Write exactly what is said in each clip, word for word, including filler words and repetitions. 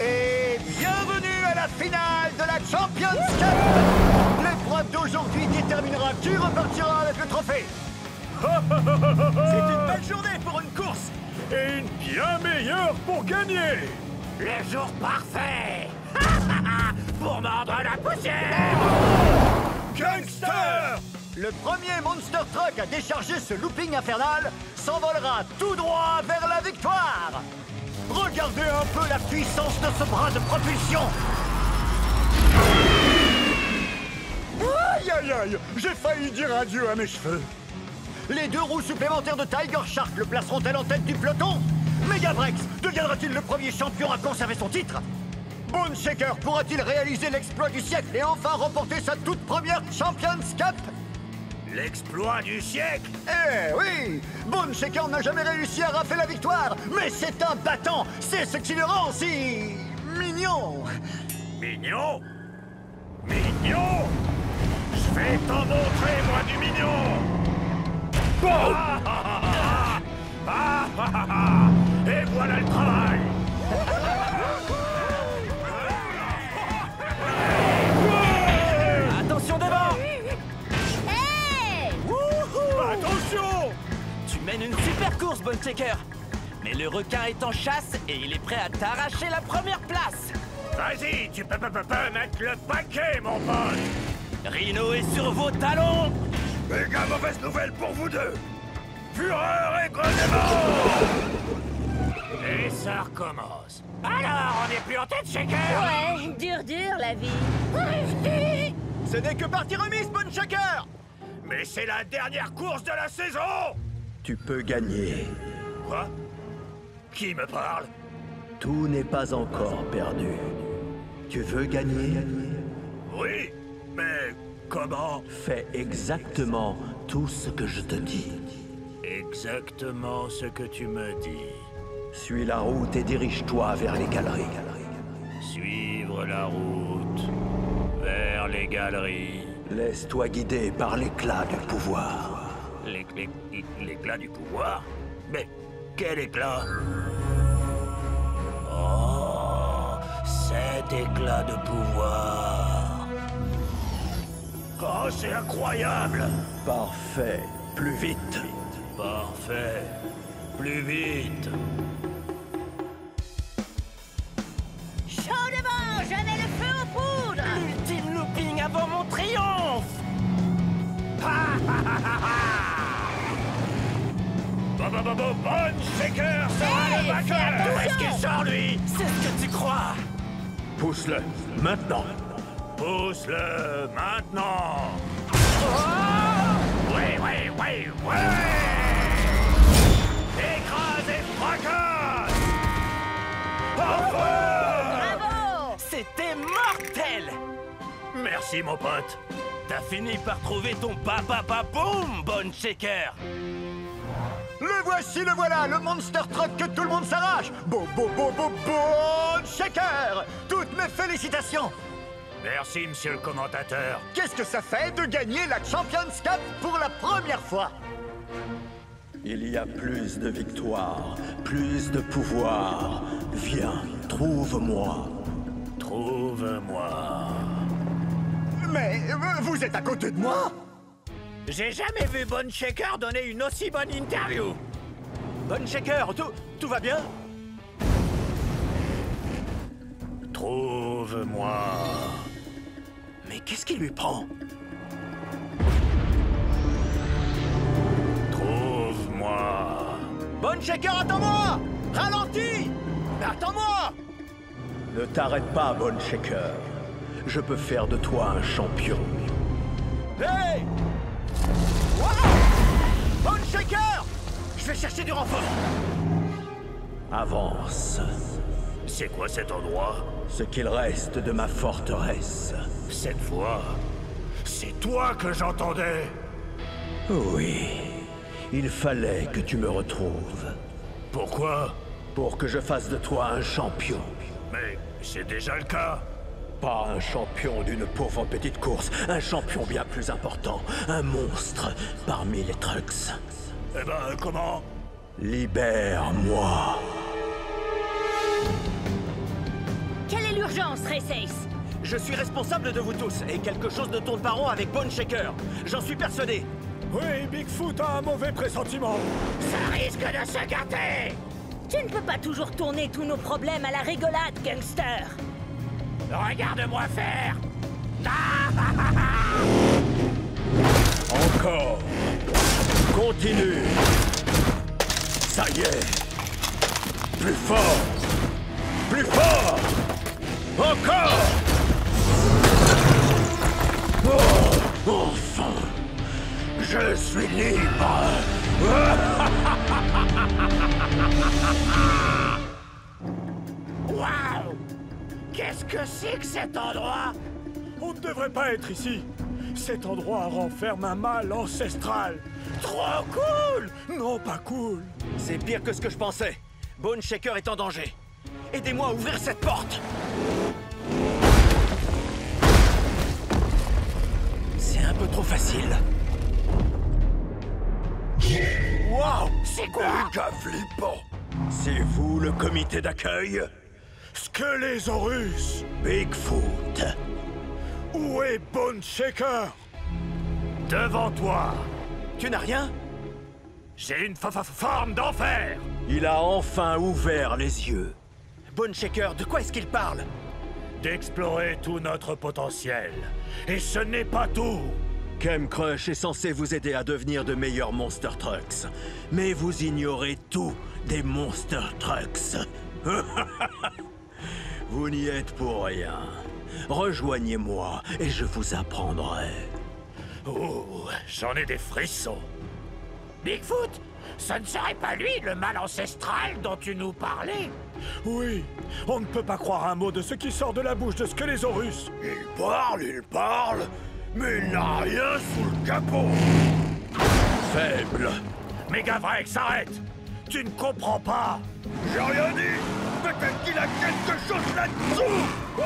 Et bienvenue à la finale de la Champions Cup. L'épreuve d'aujourd'hui déterminera qui repartira avec le trophée. C'est une belle journée pour une course. Et une bien meilleure pour gagner. Le jour parfait. Pour mordre la poussière. Gangster! Le premier Monster Truck à décharger ce looping infernal s'envolera tout droit vers la victoire. Regardez un peu la puissance de ce bras de propulsion. Aïe aïe aïe, j'ai failli dire adieu à mes cheveux. Les deux roues supplémentaires de Tiger Shark le placeront-elles en tête du peloton? Megabrex deviendra-t-il le premier champion à conserver son titre? Bone Shaker pourra-t-il réaliser l'exploit du siècle et enfin remporter sa toute première Champions Cup? L'exploit du siècle? Eh oui! Bone Shaker n'a jamais réussi à rafler la victoire, mais c'est un battant! C'est ce qui le rend si... mignon! Mignon? Mignon? Je vais t'en montrer, moi, du mignon! Oh! Ah, ah, ah, ah, ah, ah, ah. Et voilà le travail! Attention devant! Hey! Attention! Tu mènes une super course, Bone Shaker. Mais le requin est en chasse et il est prêt à t'arracher la première place. Vas-y, tu peux, peux, peux, peux mettre le paquet, mon pote. Rhino est sur vos talons. Méga mauvaise nouvelle pour vous deux. Fureur et Crushzilla. Et ça recommence. Alors, on est plus en tête, Shaker? Ouais, dur, dur, la vie. Ce n'est que partie remise, Bone Shaker. Mais c'est la dernière course de la saison. Tu peux gagner. Quoi? Qui me parle? Tout n'est pas encore perdu. Tu veux gagner? Oui, mais comment? Fais exactement tout ce que je te dis. Exactement ce que tu me dis. Suis la route et dirige-toi vers les galeries. Suivre la route vers les galeries. Laisse-toi guider par l'éclat du pouvoir. L'éclat du pouvoir? Mais quel éclat? Oh, cet éclat de pouvoir. Oh, c'est incroyable! Parfait, plus vite. Parfait, plus vite. Je mets le feu aux poudres! L'ultime looping avant mon triomphe! Ha ha ha ha ha! Bone Shaker sera le vainqueur! D'où est-ce qu'il sort, lui? C'est ce que tu crois! Pousse-le, maintenant! Pousse-le, maintenant! Oh! Ouais, ouais, ouais, ouais! Écrase et fracasse! Parfait! C'était mortel! Merci, mon pote. T'as fini par trouver ton papa-pa-boum, Bone Shaker. Le voici, le voilà, le Monster Truck que tout le monde s'arrache. Bo-bo-bo-bo-Bone Shaker. Toutes mes félicitations. Merci, monsieur le commentateur. Qu'est-ce que ça fait de gagner la Champions Cup pour la première fois? Il y a plus de victoires, plus de pouvoir. Viens, trouve-moi. Trouve-moi. Mais euh, vous êtes à côté de moi. J'ai jamais vu Bone Shaker donner une aussi bonne interview. Bone Shaker, tout, tout va bien? Trouve-moi. Mais qu'est-ce qui lui prend? Trouve-moi. Bone Shaker, attends-moi! Ralentis! Attends-moi! Ne t'arrête pas, Bone Shaker. Je peux faire de toi un champion. Hey! Wow! Bone Shaker! Je vais chercher du renfort. Avance. C'est quoi cet endroit? Ce qu'il reste de ma forteresse. Cette voix, c'est toi que j'entendais? Oui. Il fallait que tu me retrouves. Pourquoi? Pour que je fasse de toi un champion. Mais c'est déjà le cas. Pas un champion d'une pauvre petite course, un champion bien plus important, un monstre parmi les trucks. Eh ben, comment? Libère-moi. Urgence, Race Ace. Je suis responsable de vous tous, et quelque chose ne tourne pas rond avec Bone Shaker. J'en suis persuadé. Oui, Bigfoot a un mauvais pressentiment. Ça risque de se gâter. Tu ne peux pas toujours tourner tous nos problèmes à la rigolade, gangster. Regarde-moi faire. Encore. Continue. Ça y est. Plus fort. Plus fort. Encore. Oh, enfin. Je suis libre. Waouh. Qu'est-ce que c'est que cet endroit? On ne devrait pas être ici. Cet endroit renferme un mal ancestral. Trop cool! Non, pas cool. C'est pire que ce que je pensais. Bone Shaker est en danger. Aidez-moi à ouvrir cette porte. C'est un peu trop facile. Waouh! C'est quoi? Un gars flippant. C'est vous le comité d'accueil? Skelesaurus! Bigfoot! Où est Bone Shaker? Devant toi. Tu n'as rien? J'ai une forme d'enfer. Il a enfin ouvert les yeux. Bone Shaker, de quoi est-ce qu'il parle? D'explorer tout notre potentiel. Et ce n'est pas tout. Kem Crush est censé vous aider à devenir de meilleurs Monster Trucks. Mais vous ignorez tout des Monster Trucks. Vous n'y êtes pour rien. Rejoignez-moi et je vous apprendrai. Oh, j'en ai des frissons. Bigfoot, ce ne serait pas lui le mal ancestral dont tu nous parlais? Oui, on ne peut pas croire un mot de ce qui sort de la bouche de Skelesaurus. Il parle, il parle, mais il n'a rien sous le capot. Faible. Megabrex, arrête. Tu ne comprends pas. J'ai rien dit. Peut-être qu'il a quelque chose là-dessous. Oh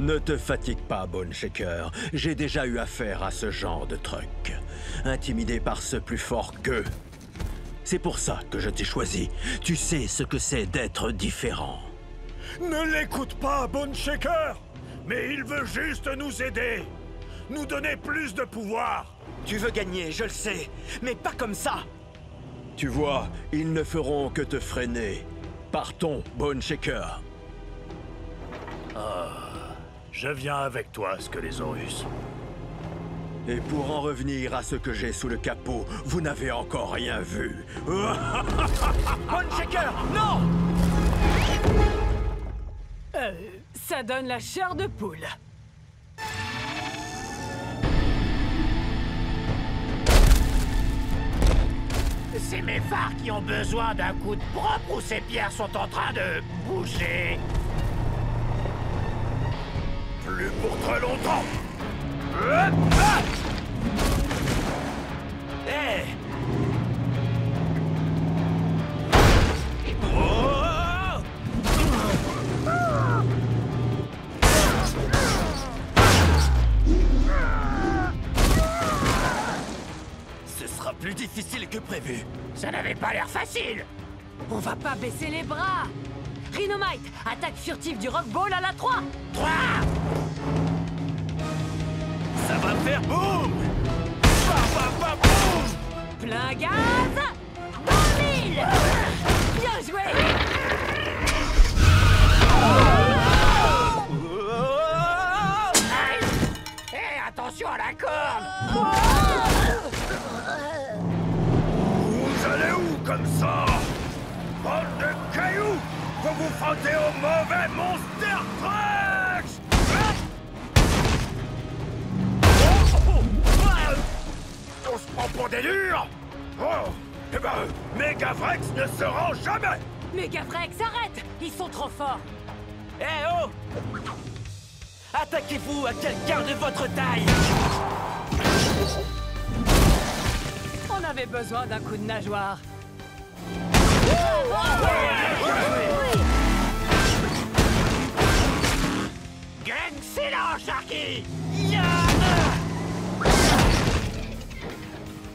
Ne te fatigue pas, Bone Shaker. J'ai déjà eu affaire à ce genre de truc. Intimidé par ce plus fort qu'eux. C'est pour ça que je t'ai choisi. Tu sais ce que c'est d'être différent. Ne l'écoute pas, Bone Shaker. Mais il veut juste nous aider. Nous donner plus de pouvoir. Tu veux gagner, je le sais. Mais pas comme ça. Tu vois, ils ne feront que te freiner. Partons, Bone Shaker. Ah, je viens avec toi, Skelesaurus. Et pour en revenir à ce que j'ai sous le capot, vous n'avez encore rien vu. Bone Shaker, non! Euh, ça donne la chair de poule. C'est mes phares qui ont besoin d'un coup de propre ou ces pierres sont en train de bouger. Plus pour très longtemps. Hey. Oh. Ce sera plus difficile que prévu. Ça n'avait pas l'air facile. On va pas baisser les bras. Rhinomite, attaque furtive du rockball à la trois. trois. Ça va faire boum. Bah, bah, bah, boum. Plein gaz. Dans mille. Bien joué. Hé, hey, attention à la corde. Comme ça, bande de cailloux, vous vous frottez au mauvais Monster Trax. On se prend pour des durs. Oh, eh ben, Megabrex ne se rend jamais. Megabrex, arrête, ils sont trop forts. Eh oh, attaquez-vous à quelqu'un de votre taille. On avait besoin d'un coup de nageoire. Gang, c'est là, Sharky!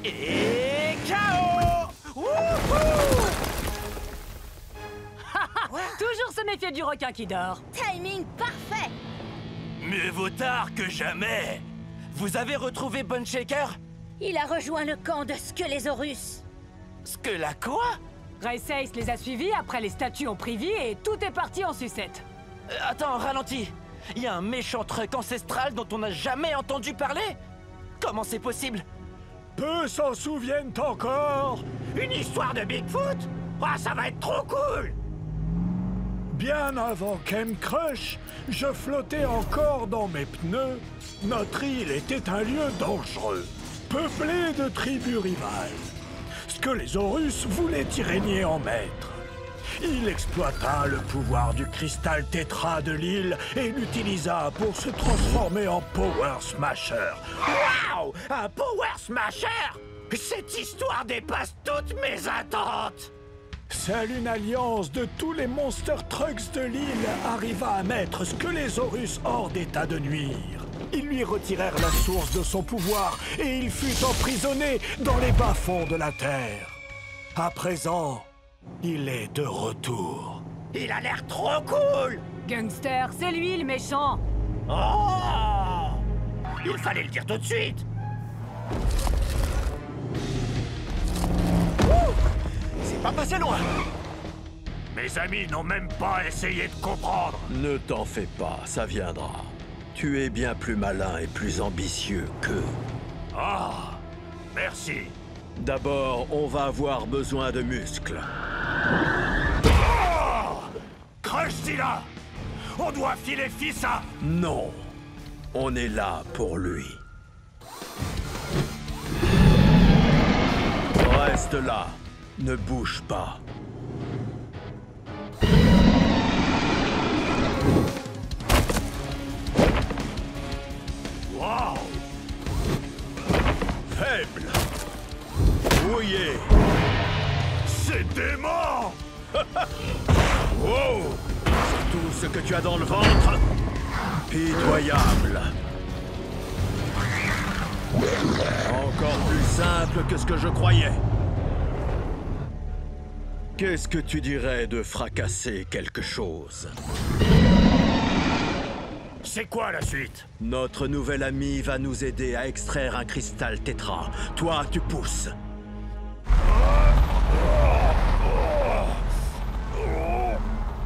Et K O! Wouhou! Toujours se méfier du requin qui dort. Timing parfait. Mieux vaut tard que jamais. Vous avez retrouvé Bone Shaker? Il a rejoint le camp de Skelesaurus. Skela quoi? Race Ace les a suivis, après les statues ont pris vie et tout est parti en sucette. Euh, attends, ralentis. Il y a un méchant truc ancestral dont on n'a jamais entendu parler? Comment c'est possible? Peu s'en souviennent encore. Une histoire de Bigfoot? Ah, ça va être trop cool! Bien avant Kem Crush, je flottais encore dans mes pneus. Notre île était un lieu dangereux, peuplé de tribus rivales. Skelesaurus voulait y régner en maître. Il exploita le pouvoir du Cristal Tétra de l'île et l'utilisa pour se transformer en Power Smasher. Waouh! Un Power Smasher? Cette histoire dépasse toutes mes attentes! Seule une alliance de tous les Monster Trucks de l'île arriva à mettre Skelesaurus hors d'état de nuire. Ils lui retirèrent la source de son pouvoir et il fut emprisonné dans les bas-fonds de la Terre. À présent, il est de retour. Il a l'air trop cool! Gangster, c'est lui le méchant! Oh! Il fallait le dire tout de suite! C'est pas passé loin! Mes amis n'ont même pas essayé de comprendre! Ne t'en fais pas, ça viendra. Tu es bien plus malin et plus ambitieux qu'eux. Ah! Merci! D'abord, on va avoir besoin de muscles. Oh! Crushzilla! On doit filer Fissa! Non! On est là pour lui. Reste là! Ne bouge pas. Wow! Faible! Brouillé! C'est dément! Wow! C'est tout ce que tu as dans le ventre? Pitoyable! Encore plus simple que ce que je croyais. Qu'est-ce que tu dirais de fracasser quelque chose? C'est quoi la suite? Notre nouvel ami va nous aider à extraire un cristal tétra. Toi, tu pousses.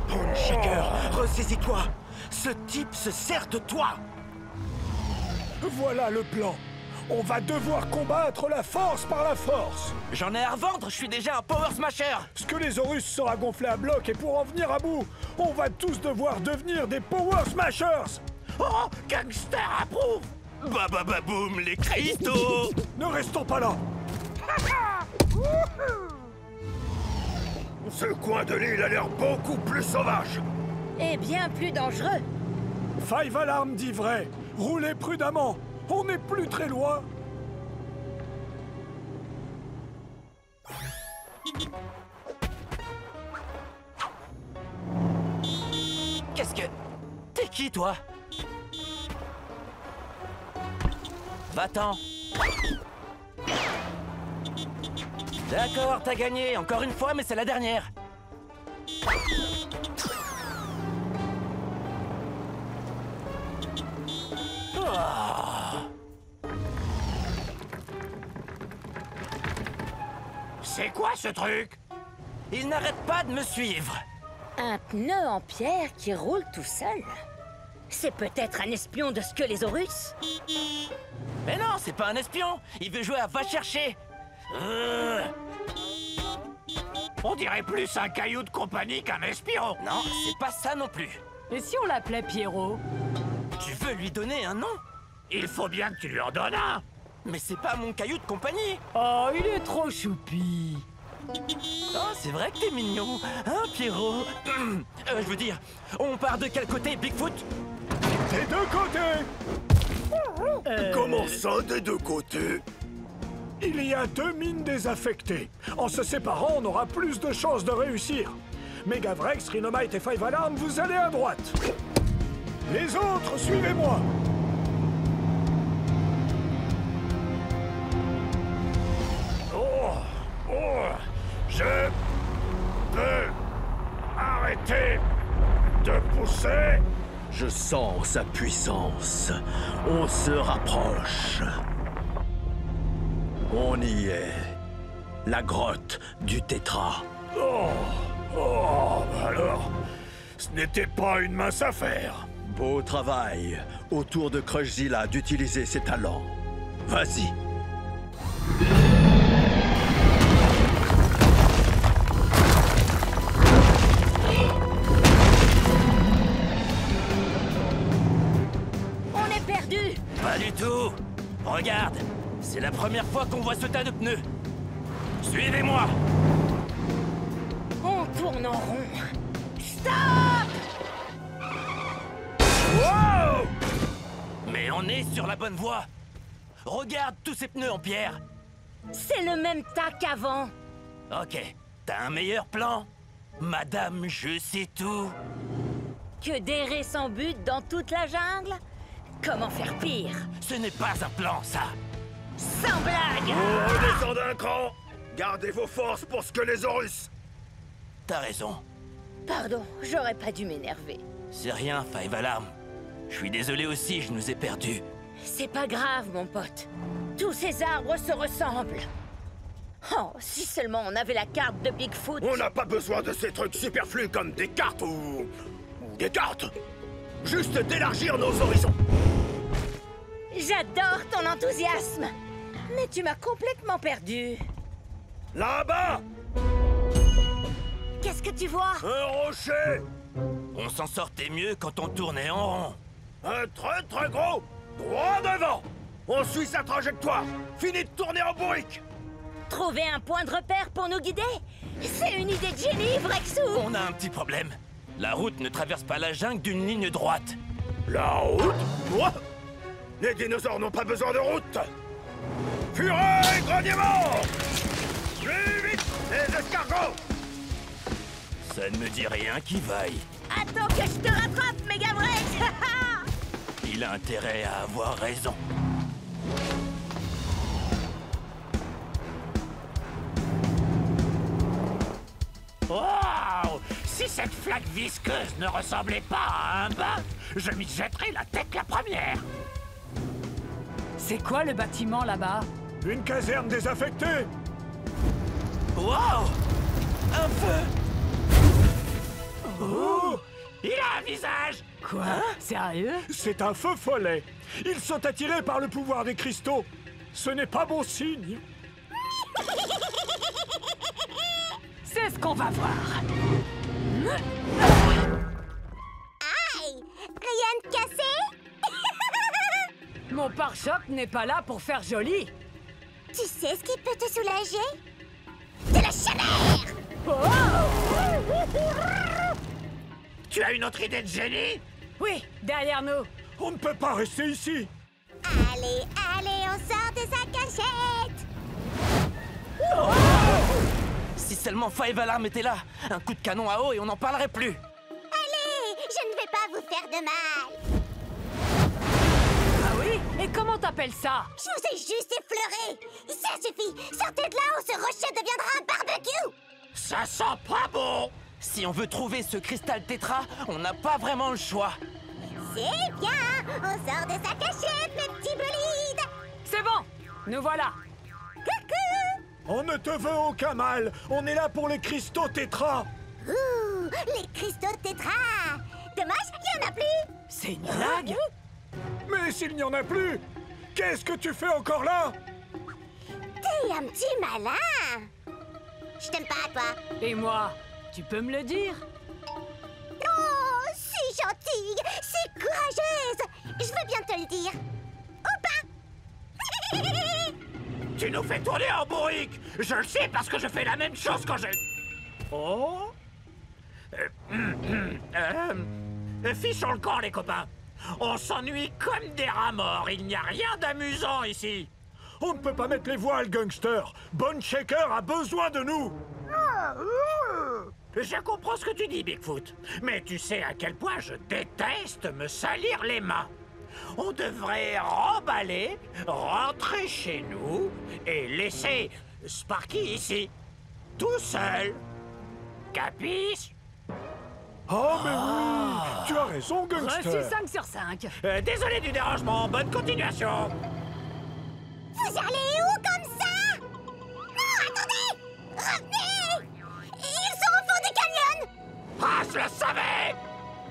Bone Shaker, ressaisis-toi. Ce type se sert de toi. Voilà le plan. On va devoir combattre la force par la force. J'en ai à revendre, je suis déjà un Power Smasher. Skelesaurus sera gonflé à bloc et pour en venir à bout, on va tous devoir devenir des Power Smashers. Oh, gangster approuve. Bah bah bah boum, les cristaux. Ne restons pas là. Ce coin de l'île a l'air beaucoup plus sauvage. Et bien plus dangereux. Five Alarm dit vrai. Roulez prudemment. On n'est plus très loin. Qu'est-ce que... T'es qui, toi? Va-t'en. D'accord, t'as gagné. Encore une fois, mais c'est la dernière. Oh. C'est quoi ce truc? Il n'arrête pas de me suivre. Un pneu en pierre qui roule tout seul? C'est peut-être un espion de Skelesaurus? Mais non, c'est pas un espion. Il veut jouer à va chercher. Euh... On dirait plus un caillou de compagnie qu'un espion. Non, c'est pas ça non plus. Et si on l'appelait Pierrot? Tu veux lui donner un nom? Il faut bien que tu lui en donnes un. Mais c'est pas mon caillou de compagnie. Oh, il est trop choupi. Oh, c'est vrai que t'es mignon, hein, Pierrot? euh, Je veux dire, on part de quel côté, Bigfoot? Des deux côtés. euh... Comment ça, des deux côtés? Il y a deux mines désaffectées. En se séparant, on aura plus de chances de réussir. Megabrex, Rhinomite et Five Alarm, vous allez à droite. Les autres, suivez-moi. Je peux arrêter. arrêter de pousser. Je sens sa puissance. On se rapproche. On y est. La grotte du Tétra. Oh, oh, bah alors, ce n'était pas une mince affaire. Beau travail autour de Crushzilla d'utiliser ses talents. Vas-y. On est perdu. Pas du tout. Regarde, c'est la première fois qu'on voit ce tas de pneus. Suivez-moi. On tourne en rond. Stop! Wow! Mais on est sur la bonne voie. Regarde tous ces pneus en pierre. C'est le même tas qu'avant. Ok, t'as un meilleur plan? Madame, je sais tout. Que d'errer sans but dans toute la jungle? Comment faire pire? Ce n'est pas un plan, ça. Sans blague! Oh, descendez un cran! Gardez vos forces pour Skelesaurus. T'as raison. Pardon, j'aurais pas dû m'énerver. C'est rien, Five Alarm. Je suis désolé aussi, je nous ai perdus. C'est pas grave, mon pote. Tous ces arbres se ressemblent. Oh, si seulement on avait la carte de Bigfoot. On n'a pas besoin de ces trucs superflus comme des cartes ou... des cartes. Juste d'élargir nos horizons. J'adore ton enthousiasme. Mais tu m'as complètement perdu. Là-bas! Qu'est-ce que tu vois? Un rocher! On s'en sortait mieux quand on tournait en rond. Un très très gros, droit devant. On suit sa trajectoire. Fini de tourner en bourrique. Trouver un point de repère pour nous guider? C'est une idée de génie, Brexou. On a un petit problème. La route ne traverse pas la jungle d'une ligne droite. La route? Les dinosaures n'ont pas besoin de route. Fureur et grognement! Plus vite, les escargots! Ça ne me dit rien qui vaille. Attends que je te rattrape, Megabrex. Il a intérêt à avoir raison. Wow! Si cette flaque visqueuse ne ressemblait pas à un bain, je m'y jetterais la tête la première. C'est quoi le bâtiment là-bas? Une caserne désaffectée. Wow! Un feu! Oh! Il a un visage! Quoi? Sérieux? C'est un feu follet. Ils sont attirés par le pouvoir des cristaux. Ce n'est pas bon signe. C'est ce qu'on va voir. Aïe! Rien de cassé? Mon pare-choc n'est pas là pour faire joli. Tu sais ce qui peut te soulager? De la chaleur! Oh! Tu as une autre idée de génie? Oui, derrière nous. On ne peut pas rester ici. Allez, allez, on sort de sa cachette. Oh! Si seulement Five Alarm était là, un coup de canon à eau et on n'en parlerait plus. Allez, je ne vais pas vous faire de mal. Ah oui? Et comment t'appelles ça? Je vous ai juste effleuré. Ça suffit, sortez de là ou ce rocher deviendra un barbecue. Ça sent pas bon. Si on veut trouver ce cristal tétra, on n'a pas vraiment le choix. C'est bien. On sort de sa cachette, mes petits bolides. C'est bon, nous voilà. Coucou. On ne te veut aucun mal. On est là pour les cristaux tétra. Ouh, les cristaux tétra. Dommage, il n'y en a plus. C'est une blague. Mais s'il n'y en a plus, qu'est-ce que tu fais encore là? T'es un petit malin. Je t'aime pas, toi. Et moi? Tu peux me le dire? Oh, si gentille, si courageuse. Je veux bien te le dire. Ou pas. Tu nous fais tourner en bourrique. Je le sais parce que je fais la même chose quand je... Oh euh, euh, euh, fichons le camp, les copains. On s'ennuie comme des rats morts. Il n'y a rien d'amusant ici. On ne peut pas mettre les voiles, gangster. Bone Shaker a besoin de nous. Je comprends ce que tu dis, Bigfoot. Mais tu sais à quel point je déteste me salir les mains. On devrait remballer, rentrer chez nous et laisser Sparky ici, tout seul. Capiche? Oh, mais oui, oh. Tu as raison, Gangster. Reçu cinq sur cinq. Euh, désolé du dérangement, bonne continuation. Vous allez où comme ça? Oh, attendez! Revenez! Ils sont au fond du canyon! Ah, je le savais!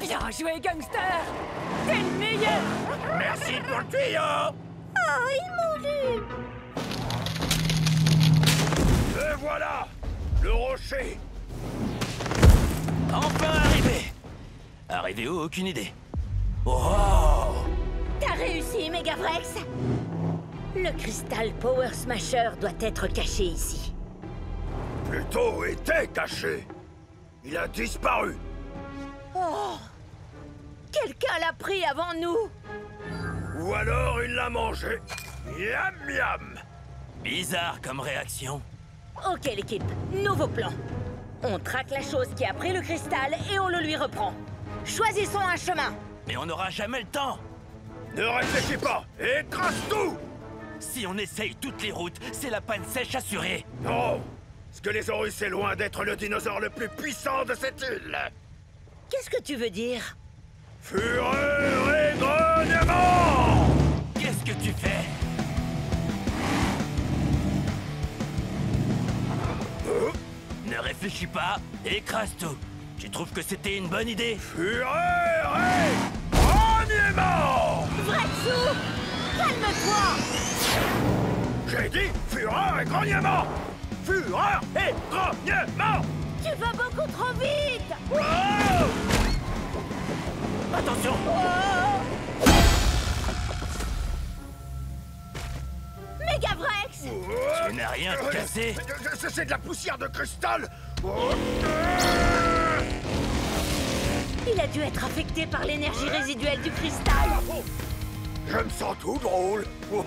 Bien joué, Gangster! T'es le meilleur! Merci pour le tuyau! Oh, ils m'ont lu! Et voilà! Le rocher! Enfin arrivé! Arrivé où? Aucune idée. Oh! T'as réussi, Megabrex! Le cristal Power Smasher doit être caché ici. Plutôt était caché. Il a disparu. Oh! Quelqu'un l'a pris avant nous. Ou alors il l'a mangé. Miam miam! Bizarre comme réaction. Ok l'équipe, nouveau plan. On traque la chose qui a pris le cristal et on le lui reprend. Choisissons un chemin. Mais on n'aura jamais le temps. Ne réfléchis pas, écrase tout. Si on essaye toutes les routes, c'est la panne sèche assurée. Non, Skelesaurus est loin d'être le dinosaure le plus puissant de cette île. Qu'est-ce que tu veux dire? Fureur et grognement. Qu'est-ce que tu fais? Oh. Ne réfléchis pas, écrase tout. Tu trouves que c'était une bonne idée? Fureur et grognement. Vratsu, calme-toi. J'ai dit fureur et grognement. Fureur et grognement. Tu vas beaucoup trop vite. Wow. Attention. Wow. Megabrex! Oh, tu n'as rien euh, cassé. C'est de la poussière de cristal. Oh. Il a dû être affecté par l'énergie résiduelle du cristal. Oh. Je me sens tout drôle. Oh,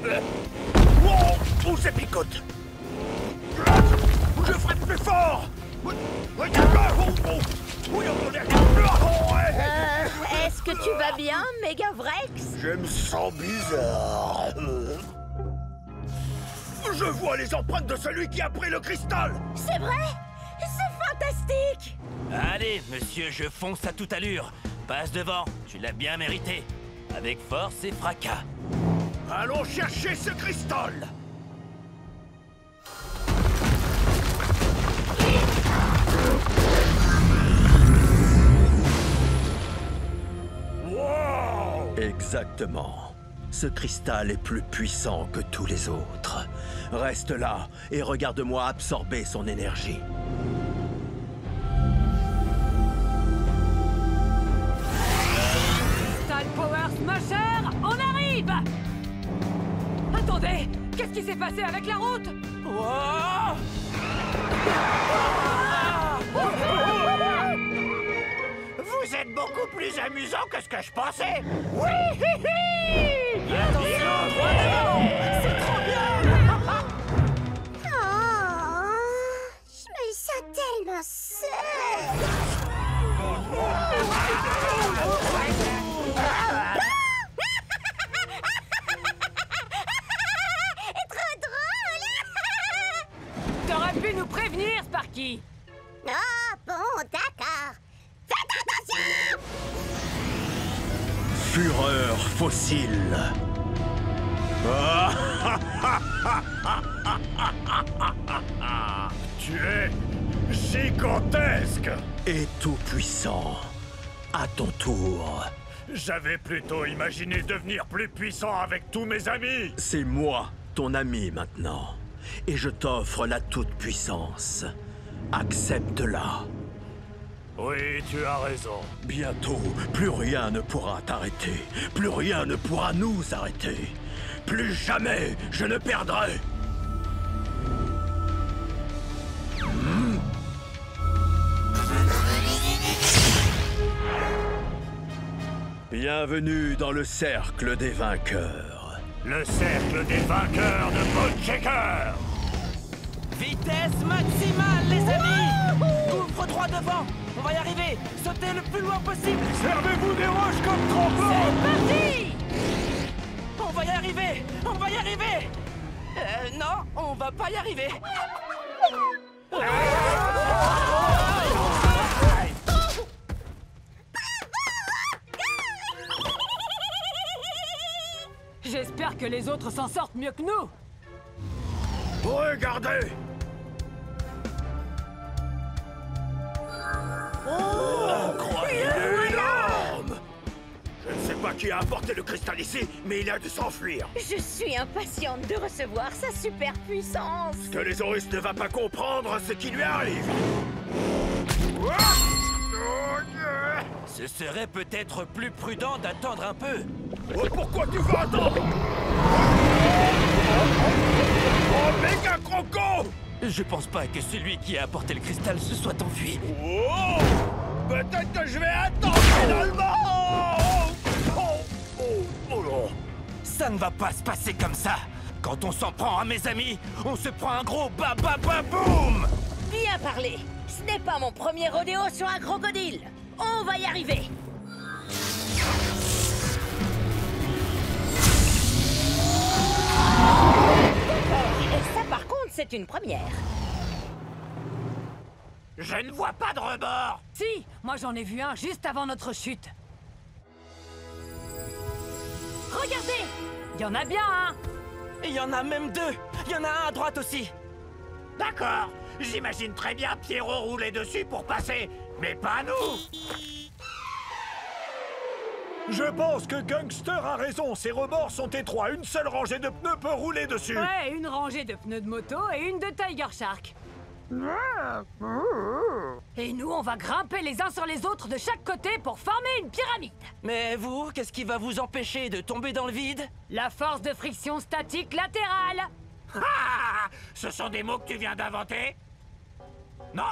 oh ça picote. Je frappe plus fort. Euh, Est-ce que tu vas bien, Megabrex? Je me sens bizarre. Je vois les empreintes de celui qui a pris le cristal! C'est vrai? C'est fantastique! Allez, monsieur, je fonce à toute allure. Passe devant, tu l'as bien mérité. Avec force et fracas. Allons chercher ce cristal! Wow! Exactement. Ce cristal est plus puissant que tous les autres. Reste là et regarde-moi absorber son énergie. Cristal Power Smasher, on arrive! Attendez, qu'est-ce qui s'est passé avec la route? Wow! Vous êtes beaucoup plus amusant que ce que je pensais. Oui, hi, hi. C'est trop bien. Oh, je me sens tellement seule. Trop drôle. T'aurais pu nous prévenir, Sparky. Ah oh, bon, d'accord. Fureur fossile. Tu es gigantesque et tout puissant. À ton tour. J'avais plutôt imaginé devenir plus puissant avec tous mes amis. C'est moi, ton ami maintenant. Et je t'offre la toute-puissance. Accepte-la. Oui, tu as raison. Bientôt, plus rien ne pourra t'arrêter. Plus rien ne pourra nous arrêter. Plus jamais je ne perdrai. Mmh. Bienvenue dans le cercle des vainqueurs. Le cercle des vainqueurs de Bone Shaker. Vitesse maximale, les amis. Couvre droit devant. On va y arriver! Sautez le plus loin possible! Servez-vous des roches comme tremplins! C'est parti! On va y arriver! On va y arriver! Euh, non, on va pas y arriver! que les autres s'en sortent mieux que nous. Regardez! Oh, incroyable! Énorme! Je ne sais pas qui a apporté le cristal ici, mais il a dû s'enfuir. Je suis impatiente de recevoir sa super puissance. Ce que les Horus ne va pas comprendre, c'est qui lui arrive. Ce serait peut-être plus prudent d'attendre un peu. Oh, pourquoi tu vas attendre? Oh, méga croco! Je pense pas que celui qui a apporté le cristal se soit enfui. Oh, peut-être que je vais attendre finalement. Oh, oh, oh, oh. Ça ne va pas se passer comme ça. Quand on s'en prend à mes amis, on se prend un gros ba-ba-ba-boum. Bien parlé. Ce n'est pas mon premier rodéo sur un crocodile. On va y arriver. Et ça, par contre, c'est une première. Je ne vois pas de rebord. Si, moi j'en ai vu un juste avant notre chute. Regardez, il y en a bien un. Il y en a même deux. Il y en a un à droite aussi. D'accord. J'imagine très bien Pierrot rouler dessus pour passer, mais pas nous! Je pense que Gangster a raison, ces rebords sont étroits, une seule rangée de pneus peut rouler dessus! Ouais, une rangée de pneus de moto et une de Tiger Shark! Et nous, on va grimper les uns sur les autres de chaque côté pour former une pyramide! Mais vous, qu'est-ce qui va vous empêcher de tomber dans le vide? La force de friction statique latérale! Ah! Ce sont des mots que tu viens d'inventer? Non?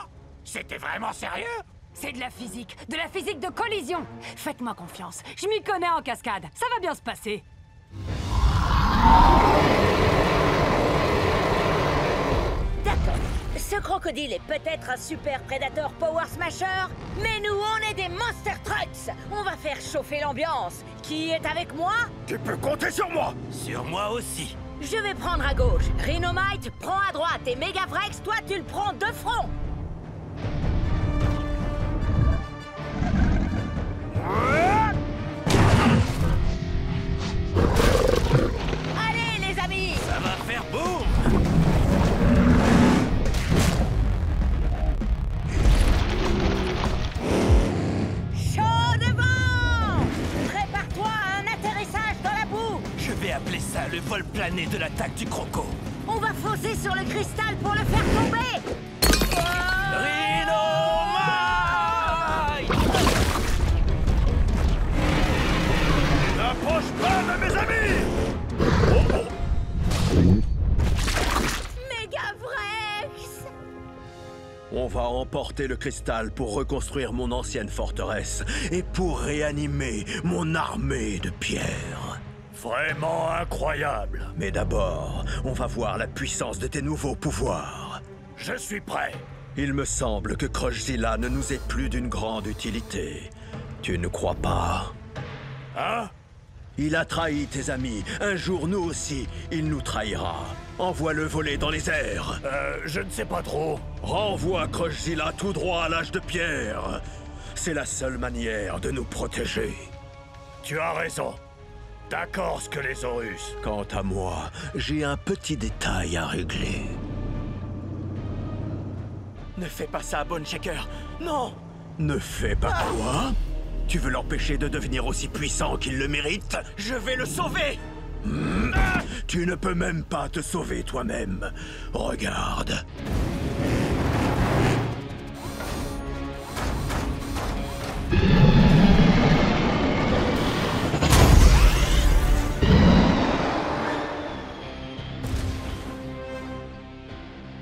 C'était vraiment sérieux? C'est de la physique, de la physique de collision. Faites-moi confiance, je m'y connais en cascade, ça va bien se passer. D'accord, ce crocodile est peut-être un super prédateur Power Smasher, mais nous on est des Monster Trucks. On va faire chauffer l'ambiance. Qui est avec moi? Tu peux compter sur moi. Sur moi aussi. Je vais prendre à gauche, Rhinomite prend à droite et Megabrex, toi tu le prends de front. Allez les amis! Ça va faire boum! Chaud devant! Prépare-toi à un atterrissage dans la boue! Je vais appeler ça le vol plané de l'attaque du croco. On va foncer sur le cristal pour le faire tomber! Approche pas de mes amis! Oh oh! Megabrex! On va emporter le cristal pour reconstruire mon ancienne forteresse et pour réanimer mon armée de pierres. Vraiment incroyable! Mais d'abord, on va voir la puissance de tes nouveaux pouvoirs. Je suis prêt! Il me semble que Crushzilla ne nous est plus d'une grande utilité. Tu ne crois pas? Hein? Il a trahi tes amis. Un jour, nous aussi, il nous trahira. Envoie-le voler dans les airs. Euh, je ne sais pas trop. Renvoie Crushzilla tout droit à l'âge de pierre. C'est la seule manière de nous protéger. Tu as raison. D'accord, Skelesaurus. Quant à moi, j'ai un petit détail à régler. Ne fais pas ça, Bone Shaker. Non. Ne fais pas ah. quoi? Tu veux l'empêcher de devenir aussi puissant qu'il le mérite? Je vais le sauver! Mmh. Ah, tu ne peux même pas te sauver toi-même. Regarde.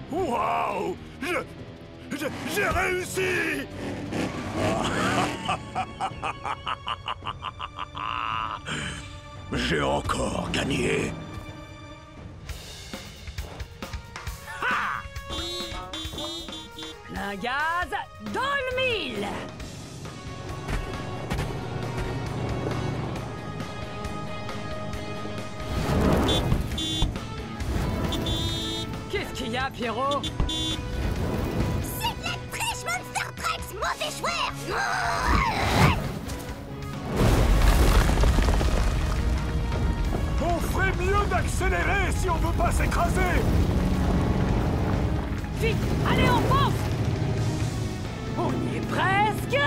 Waouh! Je... je... j'ai réussi! J'ai encore gagné. Ha! Plein gaz dans le mille. Qu'est-ce qu'il y a, Pierrot? Mauvais joueur! On ferait mieux accélérer si on veut pas s'écraser. Vite, allez, on pense. On y est presque.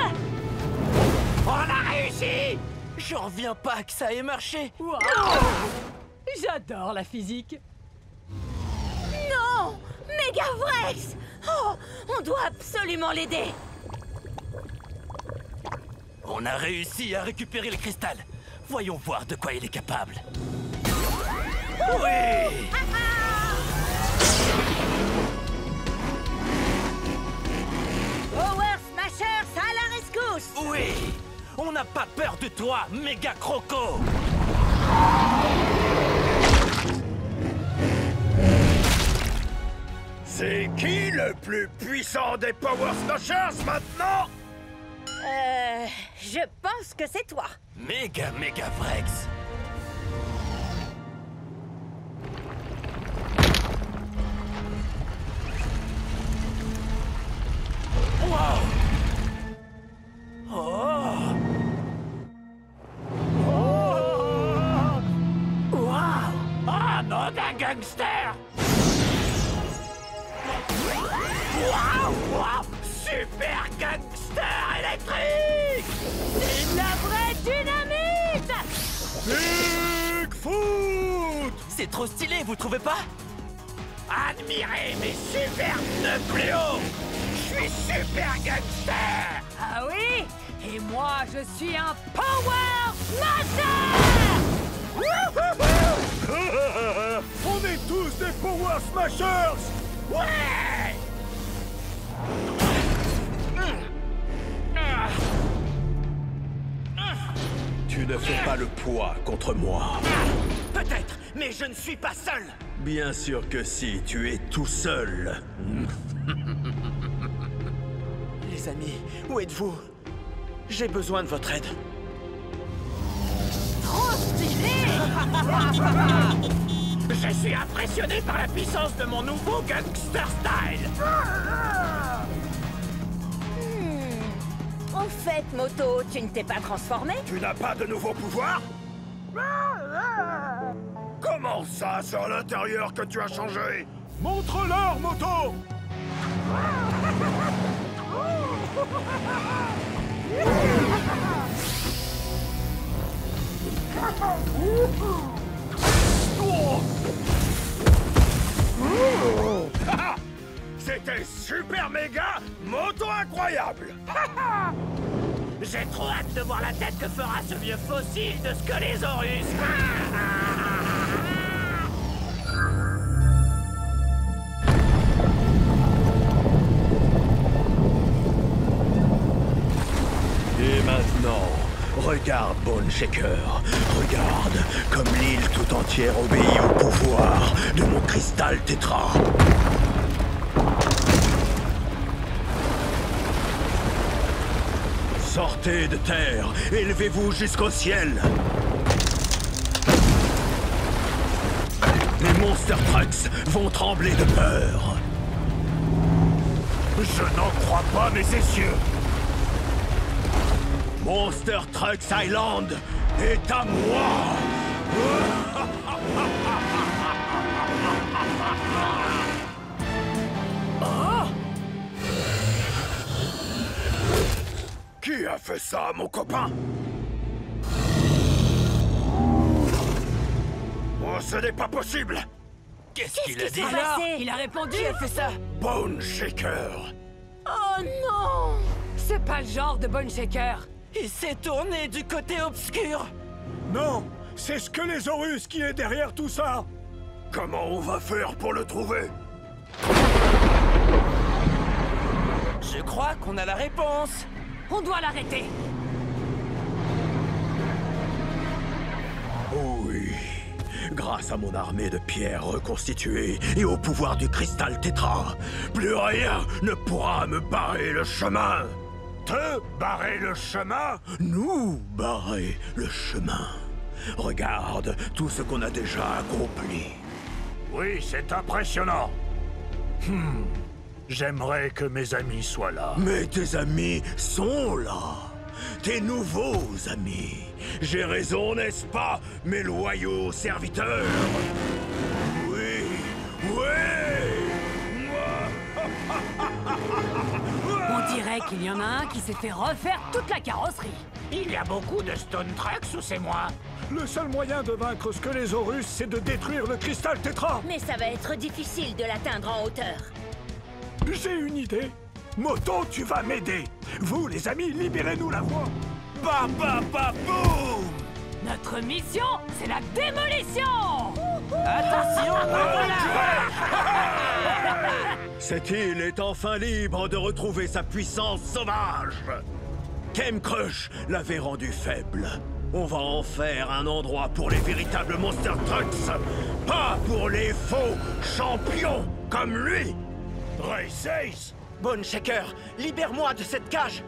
On a réussi. J'en reviens pas que ça ait marché. Wow. J'adore la physique. Non, Megabrex. Oh, on doit absolument l'aider. On a réussi à récupérer le cristal. Voyons voir de quoi il est capable. Oui! Power Smasher, ça à la rescousse! Oui! On n'a pas peur de toi, méga croco! C'est qui le plus puissant des Power Smashers maintenant? Euh... Je pense que c'est toi. Méga Megabrex. Wow. Oh. Oh. Wow. Ah, non, d'un gangster. Wow, wow. Super gangster électrique. C'est de la vraie dynamite. Bigfoot. C'est trop stylé, vous trouvez pas? Admirez mes super nucléos. Je suis super gangster. Ah oui? Et moi, je suis un Power Smasher. On est tous des Power Smashers. Ouais. Tu ne fais pas le poids contre moi. Peut-être, mais je ne suis pas seul. Bien sûr que si, tu es tout seul. Les amis, où êtes-vous? J'ai besoin de votre aide. Trop stylé! Je suis impressionné par la puissance de mon nouveau gangster style. En fait, Moto, tu ne t'es pas transformé? Tu n'as pas de nouveau pouvoir? Comment ça, c'est à l'intérieur que tu as changé? Montre-leur, Moto! C'était super méga moto incroyable. J'ai trop hâte de voir la tête que fera ce vieux fossile de Skelesaurus. Et maintenant, regarde Bone Shaker. Regarde comme l'île tout entière obéit au pouvoir de mon cristal tétra. Sortez de terre, élevez-vous jusqu'au ciel. Les Monster Trucks vont trembler de peur. Je n'en crois pas mes yeux. Monster Trucks Island est à moi. Qui a fait ça, mon copain? Oh, ce n'est pas possible! Qu'est-ce qu'il a dit là? Il a répondu. Qui a fait ça? Bone Shaker. Oh non! C'est pas le genre de Bone Shaker. Il s'est tourné du côté obscur. Non, c'est Skelesaurus qui est derrière tout ça. Comment on va faire pour le trouver? Je crois qu'on a la réponse. On doit l'arrêter. Oui. Grâce à mon armée de pierres reconstituée et au pouvoir du cristal tétra, plus rien ne pourra me barrer le chemin. Te barrer le chemin? Nous barrer le chemin. Regarde tout ce qu'on a déjà accompli. Oui, c'est impressionnant. Hmm. J'aimerais que mes amis soient là. Mais tes amis sont là. tes nouveaux amis. J'ai raison, n'est-ce pas, mes loyaux serviteurs? Oui, oui. On dirait qu'il y en a un qui s'est fait refaire toute la carrosserie. Il y a beaucoup de Stone Trucks ou c'est moi? Le seul moyen de vaincre Skelesaurus, c'est de détruire le Cristal Tétra. Mais ça va être difficile de l'atteindre en hauteur. J'ai une idée. Moto, tu vas m'aider. Vous, les amis, libérez-nous la voie. Ba ba ba boum. Notre mission, c'est la démolition. Attention, voilà. Cette île est enfin libre de retrouver sa puissance sauvage. Kem Crush l'avait rendu faible. On va en faire un endroit pour les véritables Monster Trucks, pas pour les faux champions comme lui. Race Ace! Bone Shaker, libère-moi de cette cage!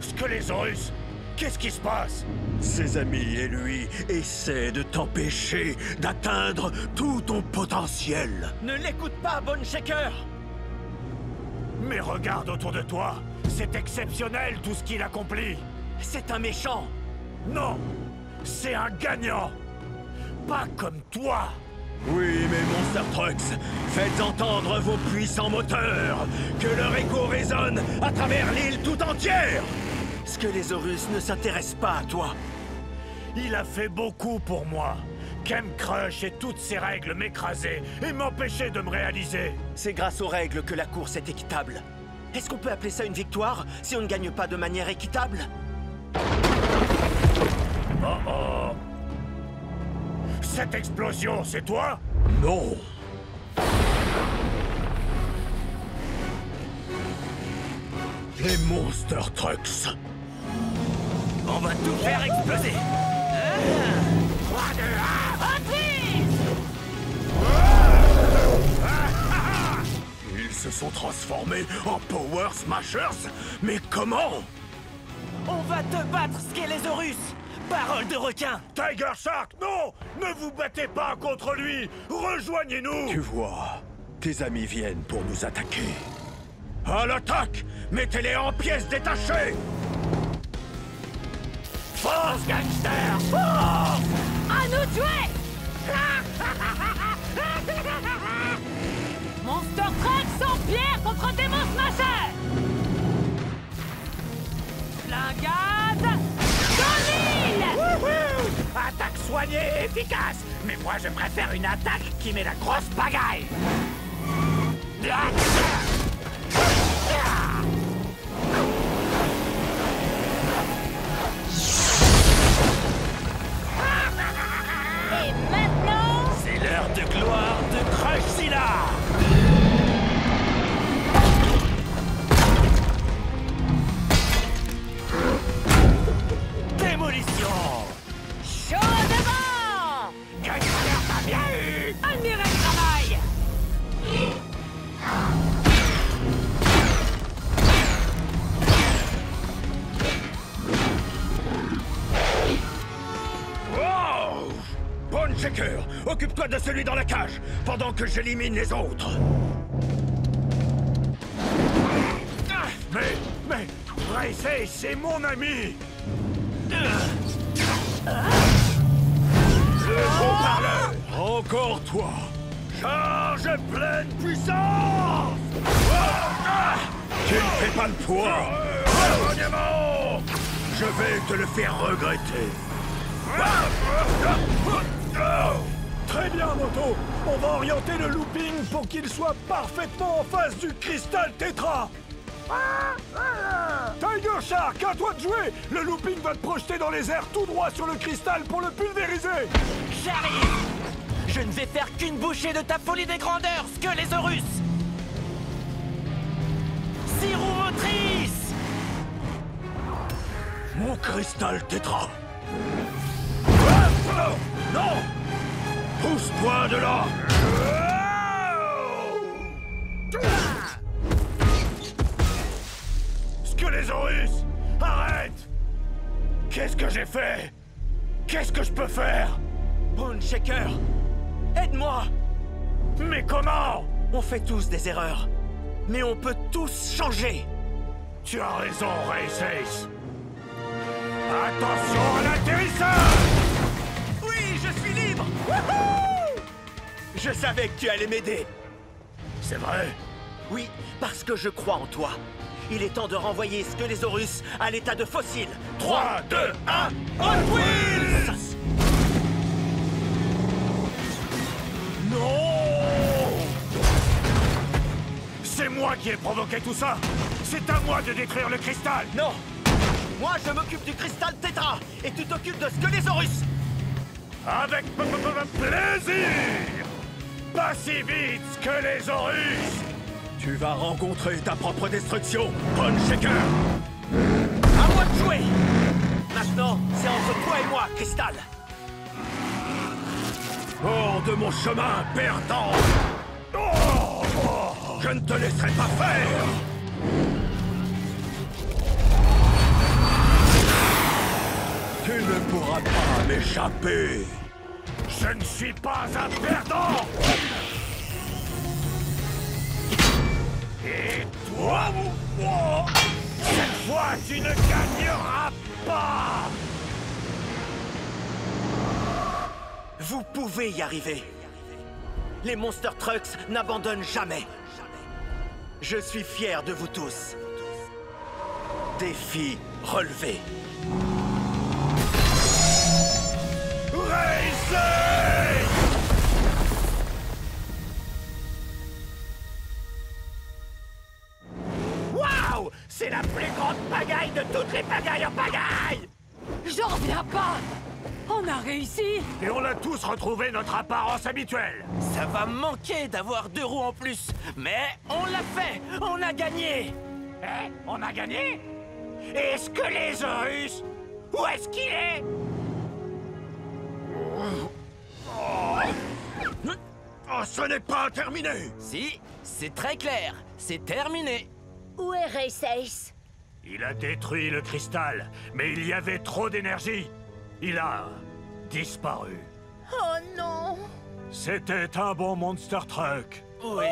Skelesaurus, qu'est-ce qui se passe? Ses amis et lui essaient de t'empêcher d'atteindre tout ton potentiel. Ne l'écoute pas, Bone Shaker! Mais regarde autour de toi, c'est exceptionnel tout ce qu'il accomplit. C'est un méchant. Non, c'est un gagnant. Pas comme toi. Oui, mais Monster Trucks, faites entendre vos puissants moteurs, que leur écho résonne à travers l'île tout entière. Skelesaurus ne s'intéresse pas à toi. Il a fait beaucoup pour moi. Kem Crush et toutes ses règles m'écrasaient et m'empêchaient de me réaliser. C'est grâce aux règles que la course est équitable. Est-ce qu'on peut appeler ça une victoire si on ne gagne pas de manière équitable? Oh oh! Cette explosion, c'est toi? Non! Les Monster Trucks! On va tout faire exploser! trois, deux, un, ils se sont transformés en Power Smashers? Mais comment? On va te battre, Skelesaurus! Parole de requin! Tiger Shark, non! Ne vous battez pas contre lui! Rejoignez-nous! Tu vois, tes amis viennent pour nous attaquer. À l'attaque! Mettez-les en pièces détachées! Force, gangster! Force! À nous tuer! Monster Truck sans pierre contre Démon Smasher! Flingade! Attaque soignée et efficace. Mais moi, je préfère une attaque qui met la grosse pagaille. Et maintenant... c'est l'heure de gloire de Crushzilla. Occupe-toi de celui dans la cage, pendant que j'élimine les autres. Ah, mais, mais, Race Ace, c'est mon ami. Ah. Le gros parleur. Encore toi. Charge pleine puissance. Ah. Tu ne fais pas le poids. Ah. Je vais te le faire regretter. Ah. Oh. Très bien, Moto! On va orienter le looping pour qu'il soit parfaitement en face du Cristal Tétra! Ah, ah. Tiger Shark, à toi de jouer! Le looping va te projeter dans les airs tout droit sur le cristal pour le pulvériser! J'arrive! Je ne vais faire qu'une bouchée de ta folie des grandeurs, Skelesaurus! Six roues motrices! Mon Cristal Tétra! Ah, oh, non! Pousse-toi de là! Skelesaurus, arrête! Qu'est-ce que j'ai fait? Qu'est-ce que je peux faire? Bone Shaker, aide-moi! Mais comment? On fait tous des erreurs, mais on peut tous changer! Tu as raison, Race Ace. Attention à l'atterrissage! Oui, je suis libre! Wouhou! Je savais que tu allais m'aider. C'est vrai? Oui, parce que je crois en toi. Il est temps de renvoyer Skelesaurus à l'état de fossile. trois, deux, un, Hot Wheels! Non! C'est moi qui ai provoqué tout ça! C'est à moi de détruire le cristal! Non! Moi, je m'occupe du Cristal Tétra, et tu t'occupes de Skelesaurus! Avec plaisir! Pas si vite, Skelesaurus! Tu vas rencontrer ta propre destruction, Bone Shaker! À moi de jouer! Maintenant, c'est entre toi et moi, Cristal! Hors de mon chemin, perdant! Oh, oh, je ne te laisserai pas faire! Tu ne pourras pas m'échapper! Je ne suis pas un perdant! Et toi, oh, cette fois, tu ne gagneras pas! Vous pouvez y arriver. Les Monster Trucks n'abandonnent jamais. Je suis fier de vous tous. Défi relevé. Waouh! C'est la plus grande pagaille de toutes les pagailles en pagaille! J'en reviens pas! On a réussi! Et on a tous retrouvé notre apparence habituelle! Ça va manquer d'avoir deux roues en plus! Mais on l'a fait! On a gagné! Eh? On a gagné? Est-ce que les Horus? Où est-ce qu'il est? Oh, ce n'est pas terminé! Si, c'est très clair, c'est terminé. Où est Race Ace? Il a détruit le cristal, mais il y avait trop d'énergie. Il a disparu. Oh non! C'était un bon Monster Truck. Oui.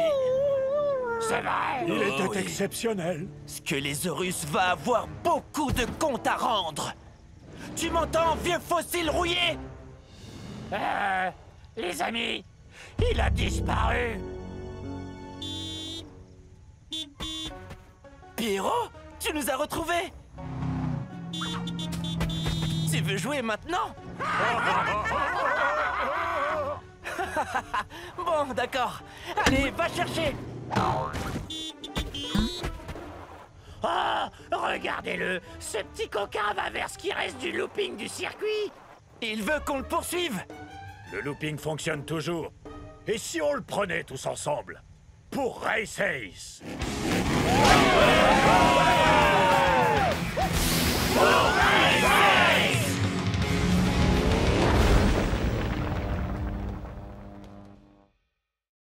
C'est vrai! Il oh, était oui. exceptionnel. Skelesaurus va avoir beaucoup de comptes à rendre. Tu m'entends, vieux fossile rouillé? Euh, les amis, il a disparu. Pierrot, tu nous as retrouvés. Tu veux jouer maintenant? Bon, d'accord. Allez, va chercher. Ah, regardez-le. Ce petit coquin va vers ce qui reste du looping du circuit. Il veut qu'on le poursuive! Le looping fonctionne toujours. Et si on le prenait tous ensemble? Pour Race Ace!